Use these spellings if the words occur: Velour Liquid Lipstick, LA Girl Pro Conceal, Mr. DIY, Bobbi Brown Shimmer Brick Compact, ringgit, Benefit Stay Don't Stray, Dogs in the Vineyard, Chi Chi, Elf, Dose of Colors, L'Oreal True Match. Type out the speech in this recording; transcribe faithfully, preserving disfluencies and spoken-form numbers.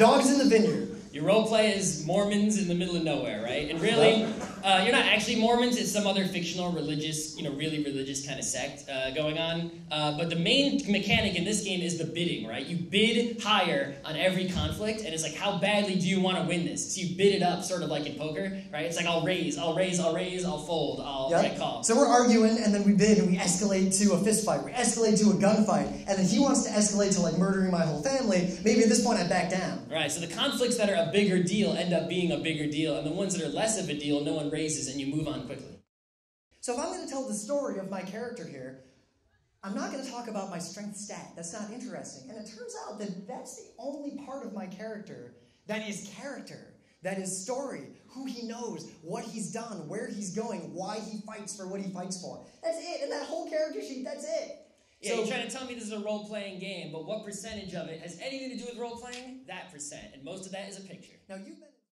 Dogs in the Vineyard. Your role play is Mormons in the middle of nowhere, right? And really, uh, you're not actually Mormons. It's some other fictional religious, you know, really religious kind of sect uh, going on. Uh, but the main mechanic in this game is the bidding, right? You bid higher on every conflict, and it's like, how badly do you want to win this? So you bid it up, sort of like in poker, right? It's like, I'll raise, I'll raise, I'll raise, I'll fold, I'll yep. call. So we're arguing, and then we bid, and we escalate to a fist fight. We escalate to a gunfight, and then he wants to escalate to, like, murdering my whole family. Maybe at this point I back down. Right, so the conflicts that are a bigger deal end up being a bigger deal, and the ones that are less of a deal, no one raises, and you move on quickly. So if I'm going to tell the story of my character here, I'm not going to talk about my strength stat. That's not interesting. And it turns out that that's the only part of my character that is character, that is story, who he knows, what he's done, where he's going, why he fights for what he fights for. That's it, and that whole character sheet, that's it. Yeah, so, you're trying to tell me this is a role-playing game, but what percentage of it has anything to do with role-playing? That percent. And most of that is a picture. Now you've been